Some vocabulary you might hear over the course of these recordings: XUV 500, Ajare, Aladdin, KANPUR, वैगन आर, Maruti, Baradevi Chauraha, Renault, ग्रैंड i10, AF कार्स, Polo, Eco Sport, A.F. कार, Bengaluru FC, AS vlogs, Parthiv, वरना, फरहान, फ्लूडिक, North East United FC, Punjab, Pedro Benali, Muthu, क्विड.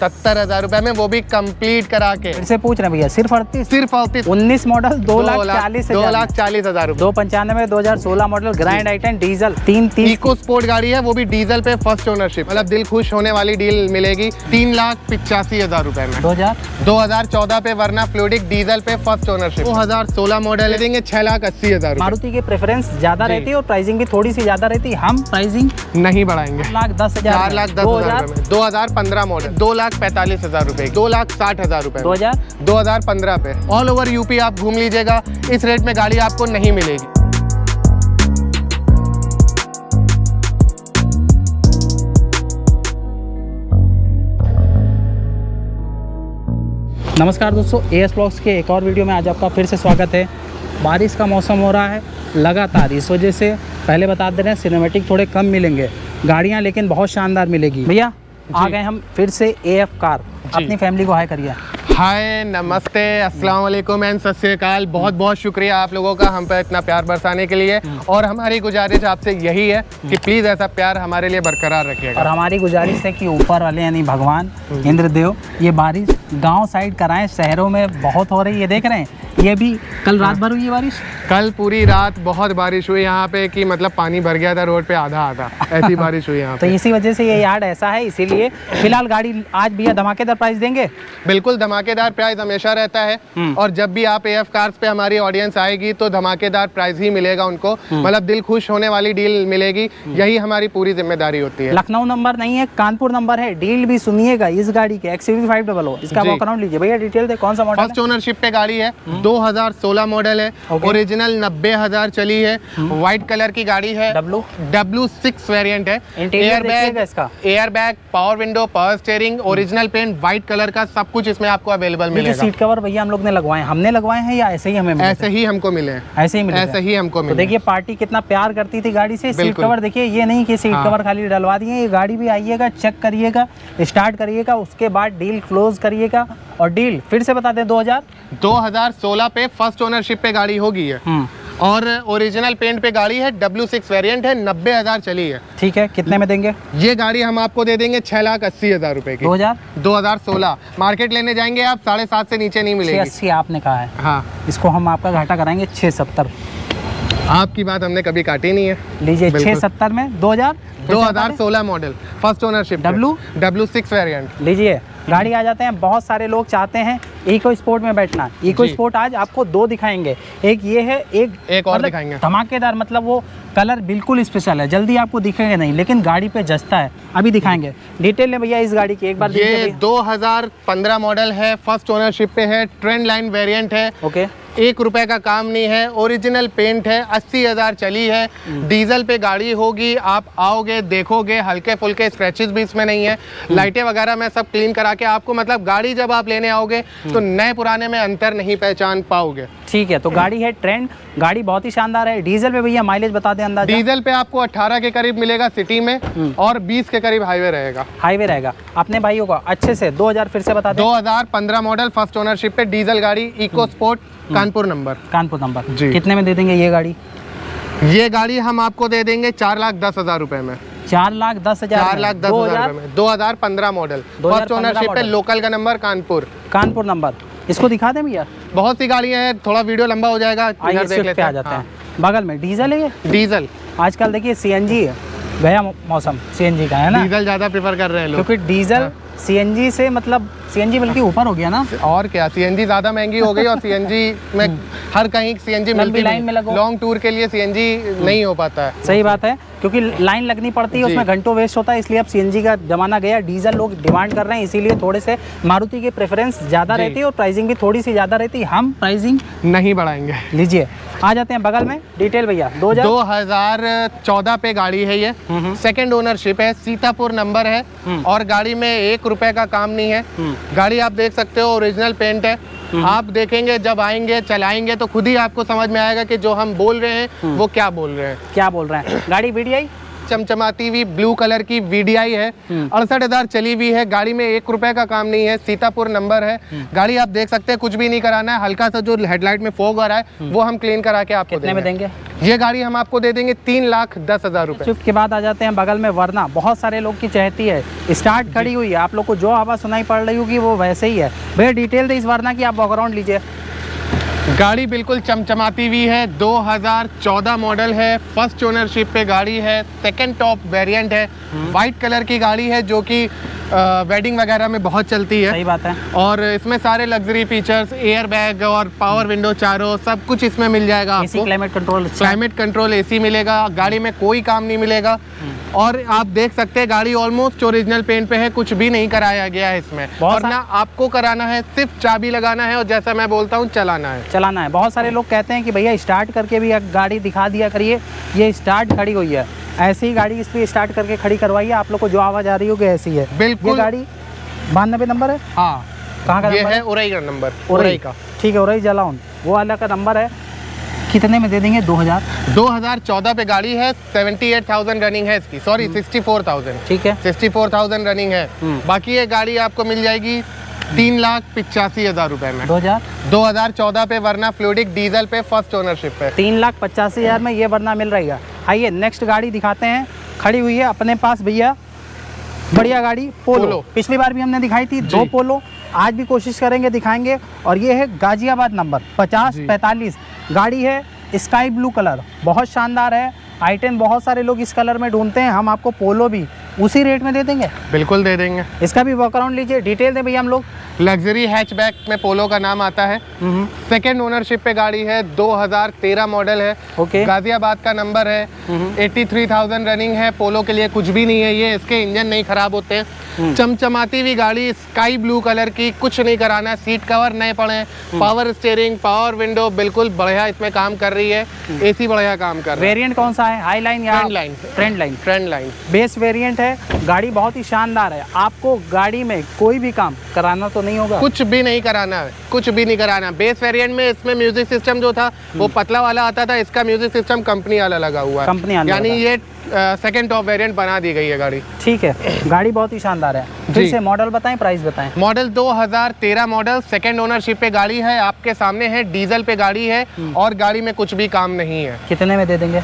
70,000 रुपए में, वो भी कंप्लीट करा के। फिर से पूछ रहे भैया, सिर्फ 38, सिर्फ 38। 19 model 2,40,000 295 2016 model ग्रैंड i10 diesel 330 EcoSport गाड़ी है, वो भी डीजल पे फर्स्ट ओनरशिप, मतलब दिल खुश होने वाली डील मिलेगी 3,85,000 रुपए में 2014 पे, वरना फ्लूडिक डीजल पे फर्स्ट ओनरशिप 2016 मॉडल देंगे 6,80,000। मारुति की प्रेफरेंस ज्यादा रहती है और प्राइसिंग भी थोड़ी सी ज्यादा रहती है, हम प्राइसिंग नहीं बढ़ाएंगे। 4,10,000 2015 मॉडल 2,45,000 रुपए 2,60,000 रुपए 2015 पे। ऑल ओवर यूपी आप घूम लीजिएगा, इस रेट में गाड़ी आपको नहीं मिलेगी। नमस्कार दोस्तों, एस व्लॉग्स के एक और वीडियो में आज आपका फिर से स्वागत है। बारिश का मौसम हो रहा है लगातार, इस वजह से पहले बता दे रहे हैं सिनेमैटिक थोड़े कम मिलेंगे, गाड़ियां लेकिन बहुत शानदार मिलेगी। भैया आ गए हम फिर से A.F. कार, अपनी फैमिली को हाय करिए। हाय, नमस्ते, अस्सलाम वालेकुम एंड सत श्री अकाल। बहुत बहुत शुक्रिया आप लोगों का हम पर इतना प्यार बरसाने के लिए, और हमारी गुजारिश आपसे यही है कि प्लीज़ ऐसा प्यार हमारे लिए बरकरार रखिएगा। और हमारी गुजारिश है कि ऊपर वाले यानी भगवान इंद्रदेव ये बारिश गांव साइड कराएं, शहरों में बहुत हो रही है, देख रहे हैं ये भी कल रात भर हुई है बारिश, कल पूरी रात बहुत बारिश हुई यहाँ पे कि मतलब पानी भर गया था रोड पे, आधा आधा ऐसी बारिश हुई यहाँ पे। तो इसी वजह से ये यार्ड ऐसा है, इसीलिए फिलहाल गाड़ी आज भैया धमाकेदार प्राइस देंगे। बिल्कुल, धमाकेदार प्राइस हमेशा रहता है, और जब भी आप A.F. कार्स पे हमारी ऑडियंस आएगी तो धमाकेदार प्राइस ही मिलेगा उनको, मतलब दिल खुश होने वाली डील मिलेगी, यही हमारी पूरी जिम्मेदारी होती है। लखनऊ नंबर नहीं है, कानपुर नंबर है, डील भी सुनिएगा इस गाड़ी के। XUV 500 इसका वॉक अराउंड लीजिए भैया, डिटेल दे कौन सा मॉडल है। फर्स्ट ओनरशिप पे गाड़ी है, 2016 मॉडल है, ओरिजिनल 90,000 चली है, व्हाइट कलर की गाड़ी है, W6 वेरिएंट है, airbag, power window, power steering, original paint, white colour का सब कुछ इसमें आपको अवेलेबल मिलेगा। सीट कवर भैया हम लोग ने लगवाए, हमने लगवाए हैं या ऐसे ही हमें, ऐसे ही हमको मिले, ऐसे ही हमको मिले। देखिए पार्टी कितना प्यार करती थी गाड़ी से। सीट कवर देखिए, ये नहीं कि सीट कवर खाली डलवा दिए, ये गाड़ी भी आइएगा, चेक करिएगा, स्टार्ट करिएगा, उसके बाद डील क्लोज करिएगा। और डील फिर से बता दें 2016 पे फर्स्ट ओनरशिप पे गाड़ी होगी है, और ओरिजिनल पेंट पे गाड़ी है, W6 वेरिएंट है, 90,000 चली है। ठीक है, कितने में देंगे ये गाड़ी? हम आपको दे देंगे 6,80,000 रुपए की 2016। मार्केट लेने जाएंगे आप 7,500 से नीचे नहीं मिलेगी। 80 आपने कहा है, हाँ, इसको हम आपका घाटा कराएंगे 6,70। आपकी बात हमने कभी काटी नहीं है, लीजिए 6,70 में 2016 model first ownership W6 variant लीजिए गाड़ी। आ जाते हैं, बहुत सारे लोग चाहते हैं इको स्पोर्ट में बैठना। इको स्पोर्ट आज आपको दो दिखाएंगे, एक ये है, एक और दिखाएंगे धमाकेदार, मतलब वो कलर बिल्कुल स्पेशल है, जल्दी आपको दिखेंगे नहीं लेकिन गाड़ी पे जचता है, अभी दिखाएंगे डिटेल में भैया इस गाड़ी की। एक बार ये 2015 मॉडल है, फर्स्ट ओनरशिप पे है, ट्रेंड लाइन वेरियंट है, ओके, 1 रुपए का काम नहीं है, ओरिजिनल पेंट है, 80,000 चली है, डीजल पे गाड़ी होगी। आप आओगे देखोगे, हल्के फुल्के स्क्रैचेस भी इसमें नहीं है, लाइटें वगैरह मैं सब क्लीन करा के आपको, मतलब गाड़ी जब आप लेने आओगे तो नए पुराने में अंतर नहीं पहचान पाओगे। ठीक है, तो गाड़ी है ट्रेंड, गाड़ी बहुत ही शानदार है। डीजल पे भैया माइलेज बता दें अंदाजा। डीजल पे आपको 18 के करीब मिलेगा सिटी में, और 20 के करीब हाईवे रहेगा। अपने भाइयों को अच्छे से 2000 फिर से बता दें। 2015 मॉडल फर्स्ट ओनरशिप पे डीजल गाड़ी, इको स्पोर्ट, कानपुर नंबर जी। कितने में दे देंगे ये गाड़ी? ये गाड़ी हम आपको दे देंगे 4,10,000 रुपए में 4,10,000 में 2015 मॉडल फर्स्ट ओनरशिप पे, लोकल का नंबर कानपुर नंबर। इसको दिखा दें भैया, बहुत सी गाड़ियां हैं, थोड़ा वीडियो लंबा हो जाएगा, इधर देख लेते हैं। हाँ। बगल में डीजल है, ये डीजल आजकल देखिए CNG है, गया मौसम CNG का है ना, डीजल ज्यादा प्रेफर कर रहे हैं लोग क्योंकि डीजल CNG से मतलब CNG बल्कि ऊपर हो गया ना, और क्या CNG ज़्यादा महंगी हो गई, और CNG में हर कहीं CNG मिलती है, लॉन्ग टूर के लिए CNG नहीं हो पाता है। सही बात है, क्योंकि लाइन लगनी पड़ती है, उसमें घंटों वेस्ट होता है, इसलिए अब CNG का जमाना गया, डीजल लोग डिमांड कर रहे हैं, इसीलिए थोड़े से मारुति की प्रेफरेंस ज़्यादा रहती है और प्राइसिंग भी थोड़ी सी ज़्यादा रहती है, हम प्राइसिंग नहीं बढ़ाएंगे। लीजिए आ जाते हैं बगल में, डिटेल भैया 2014 पे गाड़ी है, ये सेकेंड ओनरशिप है, सीतापुर नंबर है, और गाड़ी में 1 रुपए का काम नहीं है, गाड़ी आप देख सकते हो, ओरिजिनल पेंट है, आप देखेंगे जब आएंगे चलाएंगे तो खुद ही आपको समझ में आएगा कि जो हम बोल रहे हैं वो क्या बोल रहे हैं। गाड़ी VDI चमचमाती हुई ब्लू कलर की वीडीआई है, 68,000 चली हुई है। गाड़ी में ₹1 का काम नहीं है, सीतापुर नंबर है। गाड़ी आप देख सकते हैं, कुछ भी नहीं कराना है। हल्का सा जो हेडलाइट में फोग आ रहा है वो हम क्लीन करा के आपको देंगे। ये गाड़ी हम आपको दे देंगे 3,10,000 रुपये के बाद। आ जाते हैं बगल में वरना। बहुत सारे लोग की चाहती है, स्टार्ट खड़ी हुई है, आप लोग को जो आवाज़ सुनाई पड़ रही होगी वो वैसे ही है। भैया डिटेल दे इस वरना की, आप बैकग्राउंड लीजिए। गाड़ी बिल्कुल चमचमाती हुई है, 2014 मॉडल है, फर्स्ट ओनरशिप पे गाड़ी है, सेकंड टॉप वेरिएंट है, वाइट कलर की गाड़ी है जो कि वेडिंग वगैरह में बहुत चलती है। सही बात है। और इसमें सारे लग्जरी फीचर्स, एयर बैग और पावर विंडो चारों, सब कुछ इसमें मिल जाएगा आपको। Climate control, climate control AC मिलेगा। गाड़ी में कोई काम नहीं मिलेगा। और आप देख सकते हैं गाड़ी ऑलमोस्ट ओरिजिनल पेंट पे है, कुछ भी नहीं कराया गया है इसमें। और ना आपको कराना है, सिर्फ चाबी लगाना है और जैसा मैं बोलता हूँ चलाना है, चलाना है। बहुत सारे लोग कहते हैं कि भैया स्टार्ट करके भी गाड़ी दिखा दिया करिए, ये स्टार्ट खड़ी हुई है। ऐसी ही गाड़ी इसलिए स्टार्ट करके खड़ी करवाइए, आप लोग को जो आवाज़ आ रही होगी ऐसी है बिल्कुल। गाड़ी 92 नंबर है। हाँ, कहाँ का ये है? उरई का नंबर, उरई का, ठीक है, उरई जलाउन वो वाला का नंबर है। कितने में दे देंगे? 2014 पे गाड़ी है, 78,000 रनिंग है इसकी, सॉरी 64,000, ठीक है, 64,000 रनिंग है। बाकी ये गाड़ी आपको मिल जाएगी 3,85,000 रुपए में, 2014 पे वरना फ्लूइडिक डीजल पे, फर्स्ट ओनरशिप पे, 3,85,000 में ये वरना मिल रही है। आइए नेक्स्ट गाड़ी दिखाते हैं। खड़ी हुई है अपने पास भैया बढ़िया गाड़ी पोलो। पिछली बार भी हमने दिखाई थी 2 पोलो, आज भी कोशिश करेंगे दिखाएंगे। और ये है गाजियाबाद नंबर 5045 गाड़ी है, स्काई ब्लू कलर, बहुत शानदार है। i10 बहुत सारे लोग इस कलर में ढूंढते हैं, हम आपको पोलो भी उसी रेट में दे देंगे। बिल्कुल दे देंगे। इसका भी वर्कआउट लीजिए, डिटेल दें भैया। हम लोग लग्जरी हैचबैक में पोलो का नाम आता है, सेकंड ओनरशिप पे गाड़ी है, 2013 मॉडल है, गाजियाबाद का नंबर है, 83,000 रनिंग है। पोलो के लिए कुछ भी नहीं है ये, इसके इंजन नहीं खराब होते हैं। चमचमाती हुई गाड़ी, स्काई ब्लू कलर की, कुछ नहीं कराना, सीट कवर नए पड़े हैं, पावर स्टीयरिंग, पावर विंडो बिल्कुल बढ़िया इसमें काम कर रही है, एसी बढ़िया काम कर रहा है। वेरियंट कौन सा है? हाई लाइन या trend line? Trend line base variant है। गाड़ी बहुत ही शानदार है, आपको गाड़ी में कोई भी काम कराना तो नहीं होगा, कुछ भी नहीं कराना है, कुछ भी नहीं कराना। बेस वेरिएंट में इसमें म्यूजिक सिस्टम जो था वो पतला वाला आता था, इसका म्यूजिक सिस्टम कंपनी वाला लगा हुआ है, कंपनी वाला, यानी ये सेकंड टॉप वेरिएंट बना दी गई है गाड़ी, ठीक है। गाड़ी बहुत ही शानदार है। फिर से मॉडल बताएं, प्राइस बताएं। मॉडल 2013 मॉडल, सेकंड ओनरशिप पे गाड़ी है, आपके सामने है, डीजल पे गाड़ी है और गाड़ी में कुछ भी काम नहीं है। कितने में दे देंगे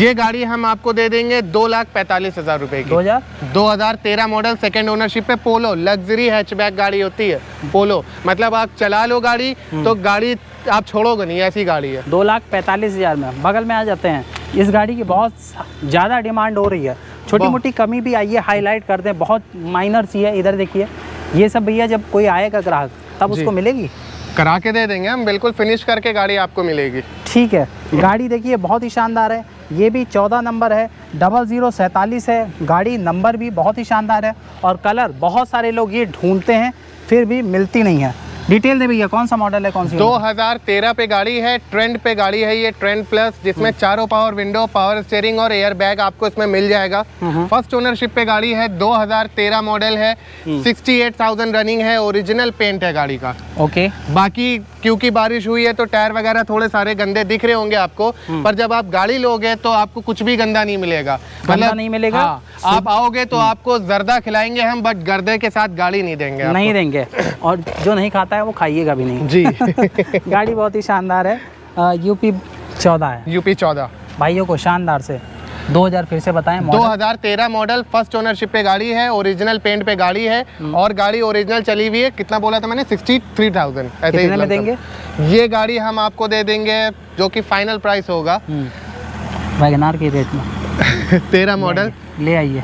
ये गाड़ी? हम आपको दे देंगे 2,45,000 रुपए की, 2013 मॉडल, सेकंड ओनरशिप पे पोलो, लग्जरी हैचबैक गाड़ी होती है पोलो, मतलब आप चला लो गाड़ी तो गाड़ी आप छोड़ोगे नहीं, ऐसी गाड़ी है। 2,45,000 में। बगल में आ जाते हैं। इस गाड़ी की बहुत ज़्यादा डिमांड हो रही है, छोटी मोटी कमी भी आई है, हाईलाइट कर दें, बहुत माइनर सी है। इधर देखिए, ये सब भैया जब कोई आएगा ग्राहक तब उसको मिलेगी, करा के दे देंगे हम, बिल्कुल फिनिश करके गाड़ी आपको मिलेगी, ठीक है। गाड़ी देखिए बहुत ही शानदार है, ये भी 14 नंबर है, 0047 है, गाड़ी नंबर भी बहुत ही शानदार है। और कलर बहुत सारे लोग ये ढूंढते हैं फिर भी मिलती नहीं है। डिटेल दे भैया, कौन सा मॉडल है, कौन सी? 2013 पे गाड़ी है, ट्रेंड पे गाड़ी है ये, ट्रेंड प्लस, जिसमें चारों पावर विंडो, पावर स्टीयरिंग और एयर बैग आपको इसमें मिल जाएगा। फर्स्ट ओनरशिप पे गाड़ी है, 2013 मॉडल है, 68,000 रनिंग है, ओरिजिनल पेंट है गाड़ी का, ओके। बाकी क्योंकि बारिश हुई है तो टायर वगैरह थोड़े सारे गंदे दिख रहे होंगे आपको, पर जब आप गाड़ी लोगे तो आपको कुछ भी गंदा नहीं मिलेगा, मतलब नहीं मिलेगा। आप आओगे तो आपको जर्दा खिलाएंगे हम, बट गर्दे के साथ गाड़ी नहीं देंगे, नहीं देंगे। और जो नहीं खाता वो खाइएगा भी नहीं जी। गाड़ी बहुत ही शानदार है, यूपी 14 है, यूपी 14 भाइयों को शानदार से। 2000 फिर से बताएं, 2013 मॉडल, फर्स्ट ओनरशिप पे गाड़ी है, ओरिजिनल पेंट पे गाड़ी है और गाड़ी ओरिजिनल चली हुई है। कितना बोला था मैंने? 63,000। कितने में देंगे ये गाड़ी? हम आपको दे देंगे जो कि फाइनल प्राइस होगा वैगन आर के रेट में, 13 मॉडल, ले आइए,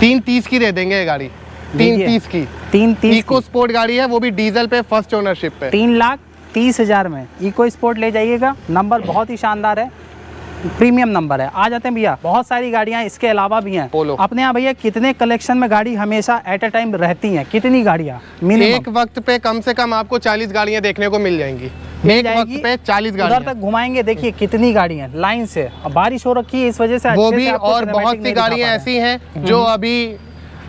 3,30,000 की दे देंगे गाड़ी, 3,30,000 की, 3,30,000 इको स्पोर्ट गाड़ी है, वो भी डीजल पे, फर्स्ट ओनरशिप पे, 3,30,000 में। इको स्पोर्ट ले जाइएगा, नंबर बहुत ही शानदार है, प्रीमियम नंबर है। आ जाते हैं भैया, बहुत सारी गाड़ियाँ इसके अलावा भी हैं पोलो अपने यहाँ। भैया कितने कलेक्शन में गाड़ी हमेशा एट अ टाइम रहती हैं? कितनी गाड़ियाँ एक वक्त पे? कम से कम आपको 40 गाड़ियाँ देखने को मिल जाएंगी, एक वक्त पे 40 गाड़ियां। उधर तक घुमाएंगे, देखिए कितनी गाड़ियां लाइन से, बारिश हो रखी है इस वजह से, वो भी। और बहुत सी गाड़ियाँ ऐसी हैं जो अभी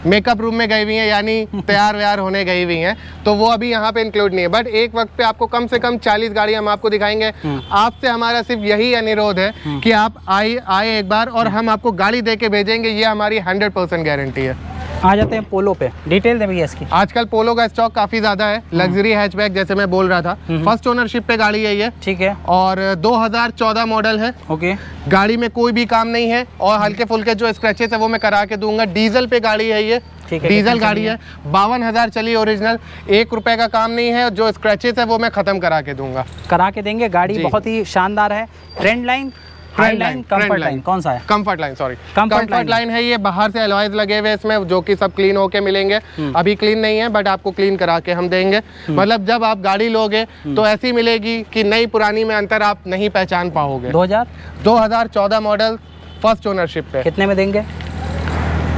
मेकअप रूम में गई हुई हैं, यानी तैयार व्यार होने गई हुई हैं, तो वो अभी यहाँ पे इंक्लूड नहीं है। बट एक वक्त पे आपको कम से कम 40 गाड़ियाँ हम आपको दिखाएंगे। आपसे हमारा सिर्फ यही अनुरोध है कि आप आए एक बार और हम आपको गाड़ी दे के भेजेंगे, ये हमारी 100% गारंटी है। आ जाते हैं पोलो पे, डिटेल दे भैया इसकी। आजकल पोलो का स्टॉक काफी ज्यादा है, लग्जरी हैचबैक जैसे मैं बोल रहा था, फर्स्ट ओनरशिप पे गाड़ी है ये, ठीक है, और 2014 मॉडल है। ओके, गाड़ी में कोई भी काम नहीं है और हल्के फुल्के जो स्क्रैचेस है वो मैं करा के दूंगा। डीजल पे गाड़ी है ये, डीजल गाड़ी है, 52,000 चली ओरिजिनल, 1 रुपए का काम नहीं है, जो स्क्रैचेस है वो मैं खत्म करा के दूंगा, करा के देंगे। गाड़ी बहुत ही शानदार है। ट्रेंड लाइन, कंफर्ट लाइन कौन सा है? Comfort line, sorry comfort line है ये। बाहर से अलॉयज लगे हुए इसमें जो कि सब क्लीन होके मिलेंगे, अभी क्लीन नहीं है बट आपको क्लीन करा के हम देंगे। मतलब जब आप गाड़ी लोगे तो ऐसी मिलेगी कि नई पुरानी में अंतर आप नहीं पहचान पाओगे। 2014 मॉडल, फर्स्ट ओनरशिप है। कितने में देंगे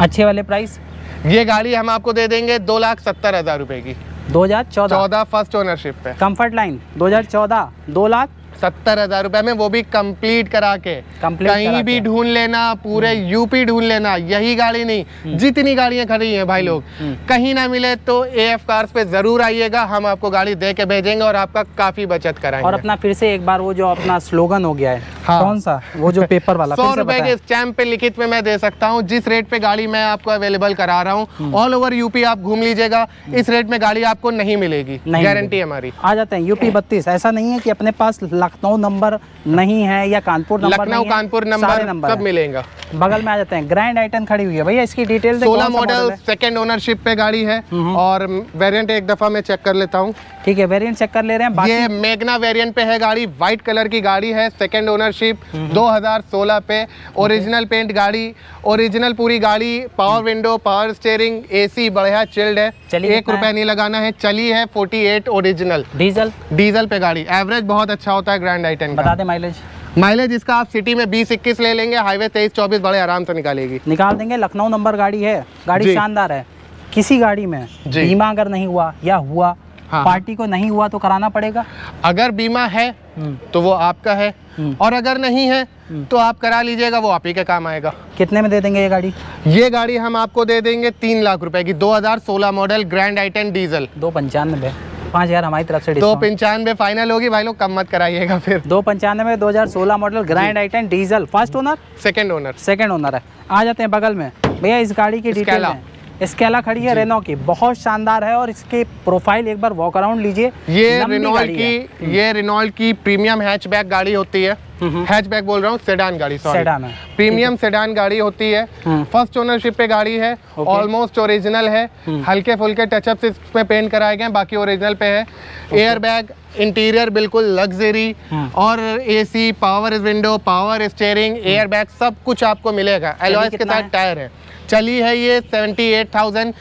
अच्छे वाले प्राइस? ये गाड़ी हम आपको दे देंगे 2,70,000 रुपए की, 2014 फर्स्ट ओनरशिप पे, कंफर्ट लाइन 2014, 2,70,000 रुपए में, वो भी कंप्लीट करा के। कहीं भी ढूंढ लेना, पूरे यूपी ढूंढ लेना, यही गाड़ी नहीं, जितनी गाड़ियां खड़ी हैं भाई लोग, कहीं ना मिले तो एएफ कार्स पे जरूर आइएगा, हम आपको गाड़ी दे के भेजेंगे और आपका काफी बचत कराएंगे। और अपना फिर से एक बार वो जो अपना स्लोगन हो गया है, हाँ, कौन सा, वो जो पेपर वाला, 100 रुपए के स्टैम्प पे लिखित में मैं दे सकता हूँ, जिस रेट पे गाड़ी मैं आपको अवेलेबल करा रहा हूँ। ऑल ओवर यूपी आप घूम लीजिएगा, इस रेट में गाड़ी आपको नहीं मिलेगी, गारंटी हमारी। आ जाते हैं यूपी 32। ऐसा नहीं है कि अपने पास लखनऊ नंबर नहीं है या कानपुर नंबर, लखनऊ कानपुर नंबर सब मिलेगा। बगल में आ जाते हैं, ग्रैंड i10 खड़ी हुई है भैया, इसकी डिटेल। 16 मॉडल, सेकंड ओनरशिप पे गाड़ी है और वेरिएंट एक दफा मैं चेक कर लेता हूँ। ठीक है, वेरिएंट चेक कर ले रहे हैं। बाकी ये मेगना वेरिएंट पे है गाड़ी, व्हाइट कलर की गाड़ी है, सेकंड ओनरशिप, 2016 पे, ओरिजिनल पेंट गाड़ी, ओरिजिनल पूरी गाड़ी, power window, power steering, AC बढ़िया चिल्ड है, 1 रुपया नहीं लगाना है, चली है 48 ओरिजिनल, डीजल, डीजल पे गाड़ी। एवरेज बहुत अच्छा होता है ग्रैंड i10 का। बता दे माइलेज। माइलेज इसका आप सिटी में 20-21 ले लेंगे, हाईवे 23-24 बड़े आराम से निकालेगी, निकाल देंगे। लखनऊ नंबर गाड़ी है, गाड़ी शानदार है। किसी गाड़ी में बीमा अगर नहीं हुआ या हुआ, हाँ, पार्टी को नहीं हुआ तो कराना पड़ेगा। अगर बीमा है तो वो आपका है और अगर नहीं है तो आप करा लीजिएगा, वो आप ही के काम आएगा। कितने में दे देंगे ये गाड़ी? ये गाड़ी हम आपको दे देंगे 3 लाख रुपए की, 2016 मॉडल ग्रैंड i10 डीजल, 2,95। 5,000 हमारी तरफ से, 2,95 फाइनल होगी भाई लोग, कम मत कराइएगा फिर। 2,95 2016 model ग्रैंड i10 diesel, first owner, second owner है। आ जाते हैं बगल में भैया, इस गाड़ी की डिटेल है। स्केला खड़ी है रेनो की, बहुत शानदार है और इसके प्रोफाइल एक बार वॉक अराउंड लीजिए। ये रेनॉल्ट की प्रीमियम हैचबैक गाड़ी होती है, हैचबैक बोल रहा हूँ, सेडान गाड़ी, सेडान है, प्रीमियम सेडान गाड़ी होती है, फर्स्ट ओनरशिप पे गाड़ी है, ऑलमोस्ट ओरिजिनल है, हल्के फुल्के टचअप्स इसमें पेंट कराए गए, बाकी ओरिजिनल पे है। एयरबैग, इंटीरियर बिल्कुल लग्जरी और AC, power window, power steering, airbag सब कुछ आपको मिलेगा। अलॉयज के साथ टायर है, चली है ये 78,000,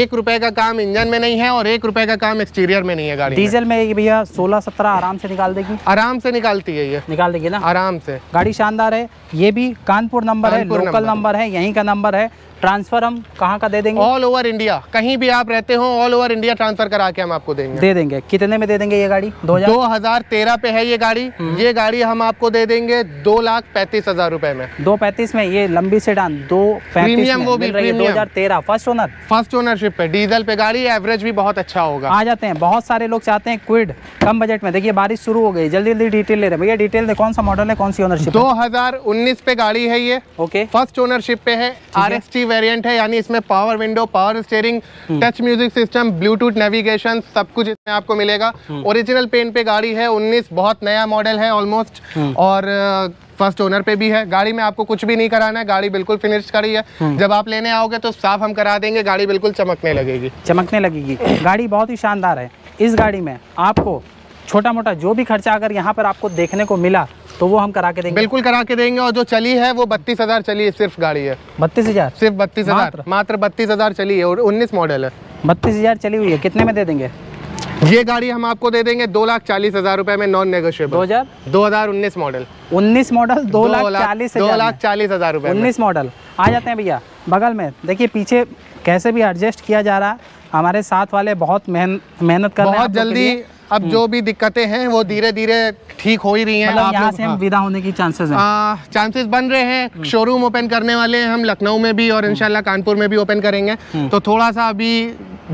1 रुपए का काम इंजन में नहीं है और 1 रुपए का काम एक्सटीरियर में नहीं है गाड़ी। डीजल में ये भैया 16-17 आराम से निकाल देगी, आराम से निकालती है ये, निकाल देगी ना आराम से। गाड़ी शानदार है, ये भी कानपुर नंबर है, लोकल नंबर है, यहीं का नंबर है। ट्रांसफर हम कहाँ का दे देंगे? ऑल ओवर इंडिया, कहीं भी आप रहते हो ऑल ओवर इंडिया ट्रांसफर करा के हम आपको देंगे, दे देंगे। कितने में दे देंगे ये गाड़ी? 2013 पे है ये गाड़ी, हम आपको दे देंगे 2,35,000 रुपए में, 2,35,000 में। ये लंबी सेडान, 2,35,000 वो भी 2013, फर्स्ट ओनर, फर्स्ट ओनरशिप है, डीजल पे गाड़ी, एवरेज भी बहुत अच्छा होगा। आ जाते हैं, बहुत सारे लोग चाहते हैं क्विड कम बजट में। देखिए बारिश शुरू हो गई, जल्दी जल्दी डिटेल ले रहे हैं भैया, डिटेल कौन सा मॉडल है, कौन सी ओनरशिप? 2019 पे गाड़ी है ये, ओके, फर्स्ट ओनरशिप पे है, RXT वेरिएंट है, यानी इसमें power window, power steering, touch music system, Bluetooth navigation सब कुछ इसमें आपको मिलेगा। ओरिजिनल पेंट पे गाड़ी है, 19, बहुत नया मॉडल है ऑलमोस्ट, और फर्स्ट ओनर पे भी है। गाड़ी में आपको कुछ भी नहीं कराना है, गाड़ी बिल्कुल फिनिश करी है, जब आप लेने आओगे तो साफ हम करा देंगे, गाड़ी बिल्कुल चमकने लगेगी, चमकने लगेगी। गाड़ी बहुत ही शानदार है। इस गाड़ी में आपको छोटा मोटा जो भी खर्चा अगर यहाँ पर आपको देखने को मिला तो वो हम करा के देंगे, बिल्कुल करा के देंगे। और जो चली है वो 32,000 चली है, सिर्फ गाड़ी है 32,000, सिर्फ 32,000, मात्र 32,000 चली है और 19 मॉडल है, 32,000 चली हुई है। कितने में दे देंगे ये गाड़ी? हम आपको दे देंगे 2,40,000 रुपए में, नॉन नेगोशिएबल, 2019 मॉडल, 19 मॉडल 2,40,000 रुपए, 19 मॉडल। आ जाते हैं भैया बगल में, देखिए पीछे कैसे भी एडजस्ट किया जा रहा है, हमारे साथ वाले बहुत मेहनत कर रहे हैं, बहुत जल्दी। अब जो भी दिक्कतें हैं वो धीरे धीरे ठीक हो ही रही है। यहाँ से हम विदा होने की चांसेस हैं, चांसेस बन रहे हैं। शोरूम ओपन करने वाले हैं हम लखनऊ में भी और इंशाल्लाह कानपुर में भी ओपन करेंगे। तो थोड़ा सा अभी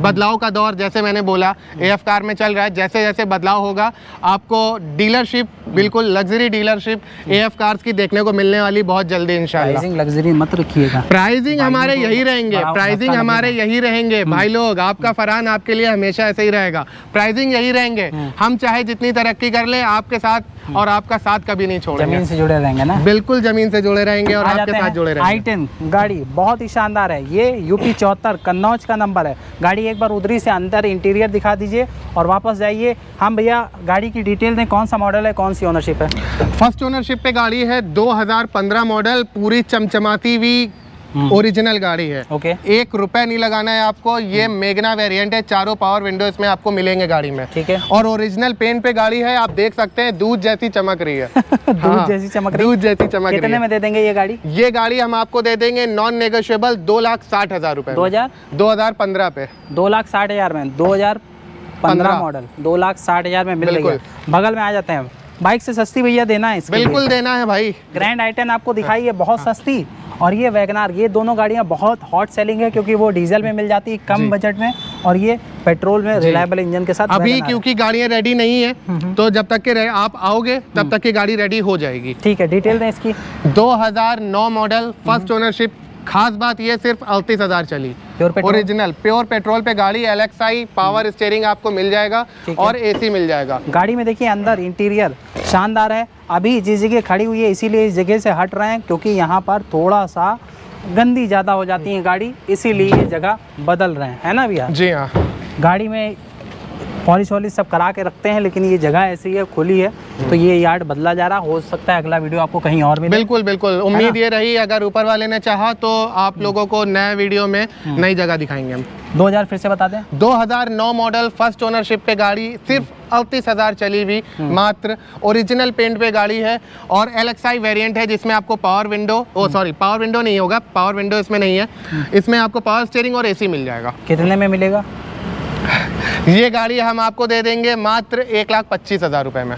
बदलाव का दौर, जैसे मैंने बोला एएफ कार में चल रहा है, जैसे जैसे बदलाव होगा आपको डीलरशिप बिल्कुल लग्जरी डीलरशिप एएफ कार्स की देखने को मिलने वाली बहुत जल्दी इंशाल्लाह। प्राइसिंग लग्जरी मत रखिएगा, प्राइसिंग हमारे यही रहेंगे, प्राइसिंग हमारे यही रहेंगे भाई लोग। आपका फरहान आपके लिए हमेशा ऐसे ही रहेगा, प्राइसिंग यही रहेंगे। हम चाहे जितनी तरक्की कर लें आपके साथ और आपका साथ कभी नहीं छोड़ेंगे, जमीन से जुड़े रहेंगे ना, बिल्कुल जमीन से जुड़े रहेंगे और आपके साथ जुड़े रहेंगे। i10 गाड़ी बहुत ही शानदार है, ये यूपी 74 कन्नौज का नंबर है। गाड़ी एक बार उधरी से अंदर इंटीरियर दिखा दीजिए और वापस जाइए। हम भैया गाड़ी की डिटेल दें, कौन सा मॉडल है, कौन सी ओनरशिप है? फर्स्ट ओनरशिप पे गाड़ी है, 2015 मॉडल, पूरी चमचमाती हुई ओरिजिनल गाड़ी है। ओके, एक रुपए नहीं लगाना है आपको। ये मेगना वेरिएंट है, चारों पावर विंडो इसमें आपको मिलेंगे गाड़ी में, ठीक है। और ओरिजिनल पेंट पे गाड़ी है, आप देख सकते हैं दूध जैसी चमक रही है। दूध जैसी चमक रही है, दूध जैसी चमक रही है। कितने में दे देंगे ये गाड़ी? ये गाड़ी हम आपको दे देंगे नॉन नेगोशिएबल 2,60,000 रुपए, 2015 पे 2,60,000 में, 2015 मॉडल 2,60,000 में मिल रही है। बगल में आ जाते हैं, बाइक से सस्ती भैया देना है, बिल्कुल देना है भाई। ग्रैंड i10 आपको दिखाई है बहुत सस्ती, और ये वैगन आर, ये दोनों गाड़ियाँ बहुत हॉट सेलिंग है क्योंकि वो डीजल में मिल जाती है कम बजट में, और ये पेट्रोल में रिलायबल इंजन के साथ। अभी क्योंकि गाड़ियाँ रेडी नहीं है, तो जब तक के आप आओगे तब तक की गाड़ी रेडी हो जाएगी, ठीक है। डिटेल दें इसकी। 2009 मॉडल, फर्स्ट ओनरशिप। खास बात ये सिर्फ 38,000 चली, ओरिजिनल प्योर पेट्रोल पे गाड़ी। एलएक्सआई पावर स्टीयरिंग आपको मिल जाएगा और एसी मिल जाएगा गाड़ी में। देखिए अंदर इंटीरियर शानदार है। अभी जिस जगह खड़ी हुई है इसीलिए इस जगह से हट रहे हैं क्योंकि यहाँ पर थोड़ा सा गंदी ज़्यादा हो जाती है गाड़ी, इसीलिए ये जगह बदल रहे हैं, है ना भैया? जी हाँ। गाड़ी में पॉलिश वॉलिश सब करा के रखते हैं, लेकिन ये जगह ऐसी है, खुली है, तो ये यार्ड बदला जा रहा। हो सकता है अगला वीडियो आपको कहीं और मिले। बिल्कुल बिल्कुल, उम्मीद ये रही, अगर ऊपर वाले ने चाहा तो आप लोगों को नए वीडियो में नई जगह दिखाएंगे हम। 2000 फिर से बता दें, 2009 मॉडल, फर्स्ट ओनरशिप पे गाड़ी, सिर्फ 38,000 चली हुई मात्र, ओरिजिनल पेंट पे गाड़ी है और एलएक्सआई वेरिएंट है जिसमें आपको power window, oh sorry power window नहीं होगा, पावर विंडो इसमें नहीं है, इसमें आपको पावर स्टीयरिंग और एसी मिल जाएगा। कितने में मिलेगा ये गाड़ी? हम आपको दे देंगे मात्र 1,25,000 रुपए में,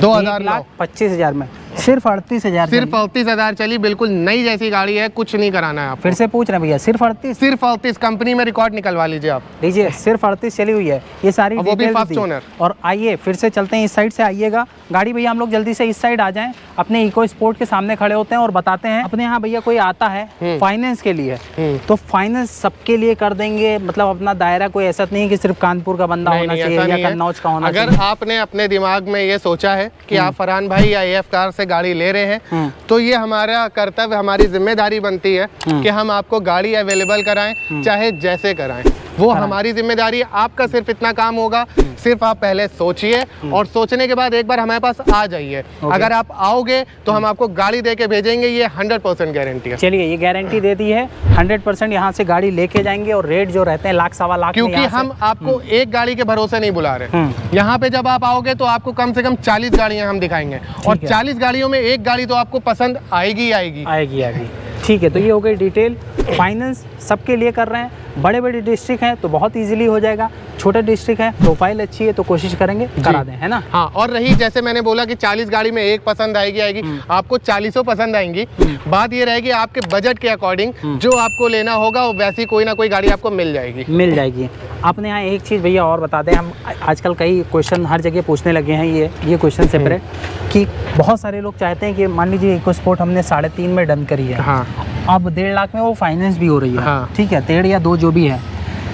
2,25,000 में, सिर्फ 38,000, सिर्फ 38,000 चली, बिल्कुल नई जैसी गाड़ी है, कुछ नहीं कराना है आप। फिर से पूछ रहे हैं भैया, सिर्फ 38, सिर्फ 38, कंपनी में रिकॉर्ड निकलवा लीजिए आप, लीजिए सिर्फ 38 चली हुई है ये सारी, वो भी फर्स्ट ओनर। और आइए फिर से चलते हैं, इस साइड से आइएगा गाड़ी भैया, हम लोग जल्दी से इस साइड आ जाएं, अपने इको स्पोर्ट के सामने खड़े होते हैं और बताते हैं। अपने यहाँ भैया कोई आता है फाइनेंस के लिए, तो फाइनेंस सबके लिए कर देंगे, मतलब अपना दायरा कोई ऐसा नहीं है कि सिर्फ कानपुर का बंदा होना चाहिए या कन्नौज का होना चाहिए। अगर आपने अपने दिमाग में ये सोचा है कि आप फरहान भाई या एएफ कार गाड़ी ले रहे हैं, तो ये हमारा कर्तव्य, हमारी जिम्मेदारी बनती है कि हम आपको गाड़ी अवेलेबल कराएं, चाहे जैसे कराएं, वो हमारी जिम्मेदारी। आपका सिर्फ इतना काम होगा, सिर्फ आप पहले सोचिए और सोचने के बाद एक बार हमारे पास आ जाइए। अगर आप आओगे तो हम आपको गाड़ी दे के भेजेंगे, ये 100% गारंटी है। चलिए, ये गारंटी दे दी है, 100% यहाँ से गाड़ी लेके जाएंगे और रेट जो रहते हैं 1,00,000-1,25,000, क्योंकि हम आपको एक गाड़ी के भरोसे नहीं बुला रहे। यहाँ पे जब आप आओगे तो आपको कम से कम 40 गाड़ियाँ हम दिखाएंगे और 40 गाड़ियों में एक गाड़ी तो आपको पसंद आएगी आएगी आएगी आएगी, ठीक है। तो ये हो गई डिटेल। फाइनेंस सबके लिए कर रहे हैं, बड़े बड़े डिस्ट्रिक्ट हैं तो बहुत इजीली हो जाएगा, छोटे डिस्ट्रिक्ट हैं, प्रोफाइल अच्छी है तो कोशिश करेंगे करा दें, है ना? हाँ। और रही, जैसे मैंने बोला कि 40 गाड़ी में एक पसंद आएगी आएगी, आपको 40 पसंद आएंगी। बात ये रहेगी आपके बजट के अकॉर्डिंग जो आपको लेना होगा वैसी कोई ना कोई गाड़ी आपको मिल जाएगी, मिल जाएगी। आपने यहाँ एक चीज़ भैया और बता दें, हम आजकल कई क्वेश्चन हर जगह पूछने लगे हैं, ये क्वेश्चन सेपरेट, कि बहुत सारे लोग चाहते हैं कि मान लीजिए इको स्पोर्ट हमने 3.5 में डन करी है, हाँ, अब 1.5 लाख में वो फाइनेंस भी हो रही है, हाँ, ठीक है, 1.5 या 2 जो भी है।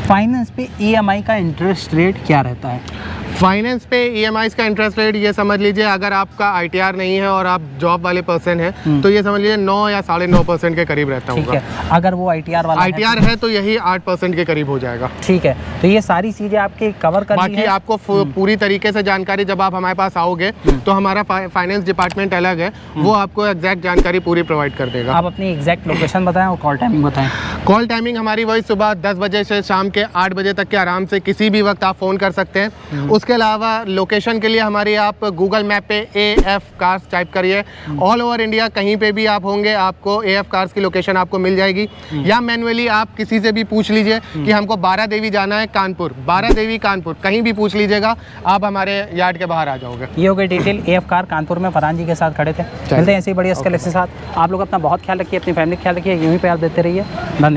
फाइनेंस पे ईएमआई का इंटरेस्ट रेट क्या रहता है? फाइनेंस पे ईएमआई का इंटरेस्ट रेट ये समझ लीजिए, अगर आपका आईटीआर नहीं है और आप जॉब वाले पर्सन हैं तो ये समझ लीजिए 9 या 9.5% के करीब रहता होगा, ठीक है। अगर वो आईटीआर वाला है तो यही 8% के करीब हो जाएगा, ठीक है। तो ये सारी चीज़ें आपके कवर कर, बाकी आपको पूरी तरीके से जानकारी, जब आप हमारे पास आओगे तो हमारा फाइनेंस डिपार्टमेंट अलग है, वो आपको एग्जैक्ट जानकारी पूरी प्रोवाइड कर देगा। आप अपनी एग्जैक्ट लोकेशन बताएं और कॉल टाइमिंग बताएं। कॉल टाइमिंग हमारी वही सुबह 10 बजे से शाम के 8 बजे तक के आराम से किसी भी वक्त आप फ़ोन कर सकते हैं। उसके अलावा लोकेशन के लिए हमारी आप गूगल मैप पे AF कार्स टाइप करिए, ऑल ओवर इंडिया कहीं पे भी आप होंगे आपको AF कार्स की लोकेशन आपको मिल जाएगी। या मैनुअली आप किसी से भी पूछ लीजिए कि हमको बारादेवी जाना है कानपुर, बारादेवी कानपुर, कहीं भी पूछ लीजिएगा, आप हमारे यार्ड के बाहर आ जाओगे। ये हो गई डिटेल। AF कार कानपुर में फरहान जी के साथ खड़े थे। मिलते हैं ऐसी बढ़िया स्किल्स के साथ। आप लोग अपना बहुत ख्याल रखिए, अपनी फैमिली का ख्याल रखिए, यूँ ही प्यार देते रहिए। धन्यवाद।